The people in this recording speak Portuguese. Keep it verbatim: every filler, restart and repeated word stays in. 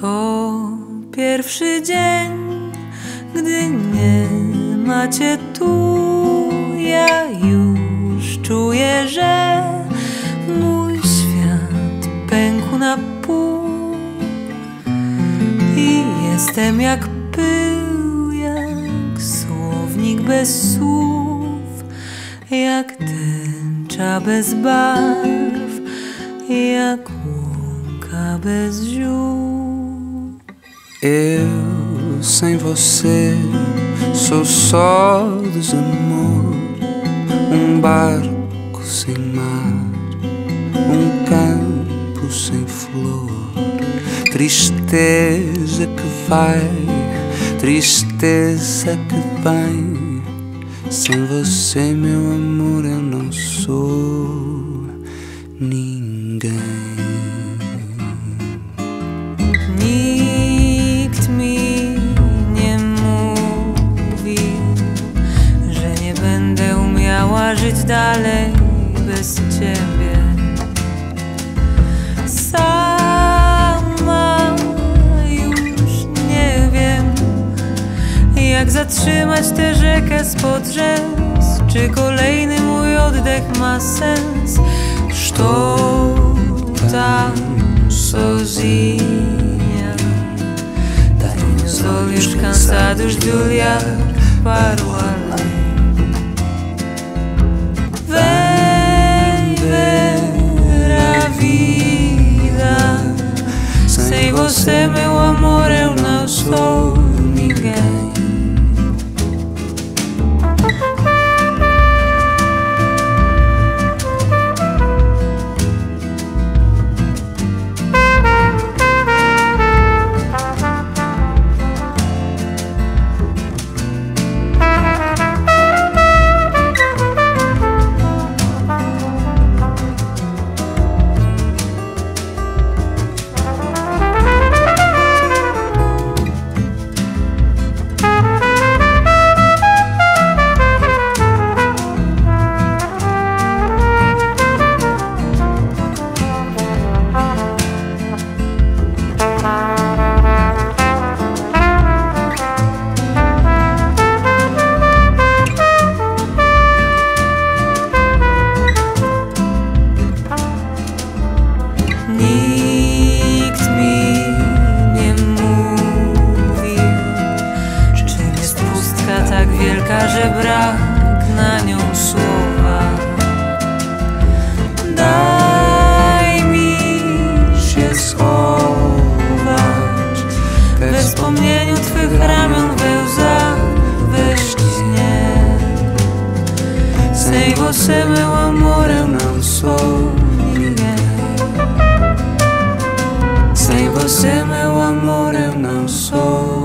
To pierwszy dzień, gdy nie macie tu. Ja już czuję, że mój świat pękł na pół i jestem jak pył, jak słownik bez słów, jak tęcza bez barw, jak łąka bez ziół. Eu sem você sou só desamor, um barco sem mar, um campo sem flor, tristeza que vai, tristeza que vem. Sem você, meu amor, eu não sou ninguém. Nikt mi nie mówi, że nie będę umiała żyć dalej bez ciebie. Sama już nie wiem, jak zatrzymać tę rzekę spod rzęs. Czy kolejny mój oddech ma sens? Estou tão sozinha, tenho os olhos cansados de olhar para o além. Você, meu amor, eu não sou ninguém. Że brak na nią słowa. Daj mi się schować we wspomnieniu twych ramion, we łzach, we śnie. Sem você, meu amor, eu não sou ninguém. Sem você, meu amor, eu não sou.